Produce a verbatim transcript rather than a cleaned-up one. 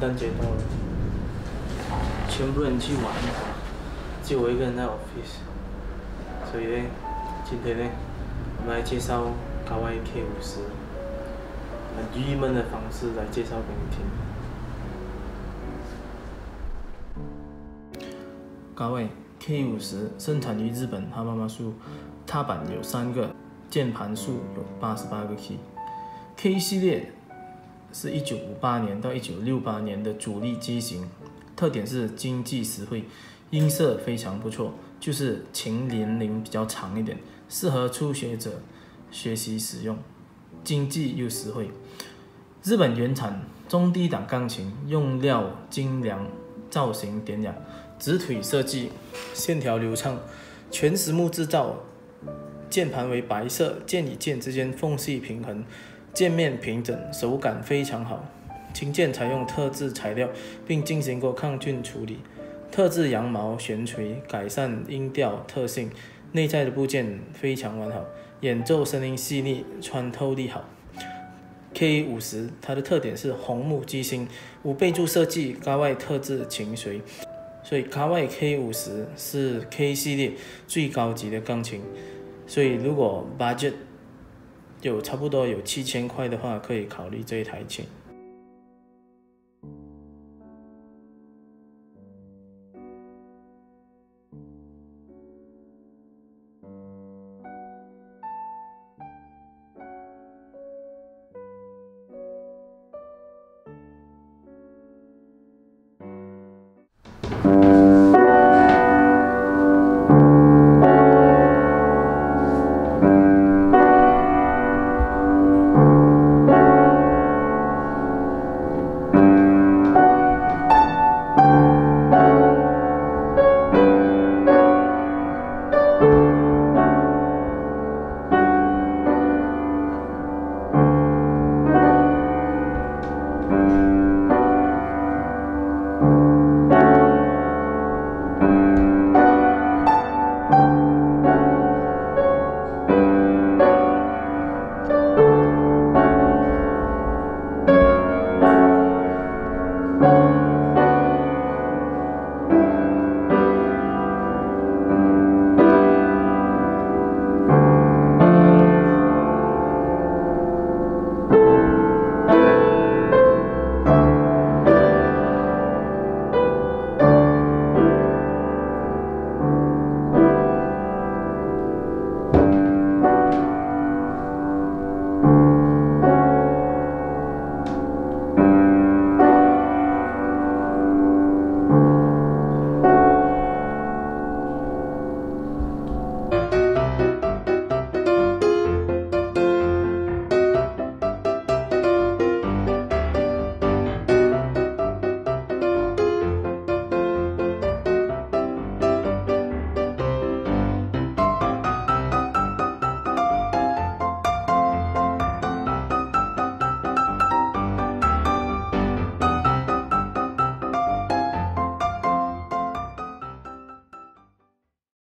圣诞节到了，全部人去玩，只有我一个人在 office， 所以呢，今天呢，我们来介绍卡哇伊 K 五十，很郁闷的方式来介绍给你听。卡哇伊 K 五十生产于日本哈巴马树，踏板有三个，键盘数有八十八个 key。K 系列。 是一九五八年到一九六八年的主力机型，特点是经济实惠，音色非常不错，就是琴年龄比较长一点，适合初学者学习使用，经济又实惠。日本原产中低档钢琴，用料精良，造型典雅，直腿设计，线条流畅，全实木制造，键盘为白色，键与键之间缝隙平衡。 键面平整，手感非常好。琴键采用特制材料，并进行过抗菌处理。特制羊毛悬垂改善音调特性，内在的部件非常完好，演奏声音细腻，穿透力好。K 五十它的特点是红木机芯，无备注设计，卡哇伊特制琴髓，所以卡哇伊 K 五十是 K 系列最高级的钢琴。所以如果 budget 有差不多有七千块的话，可以考虑这一台琴。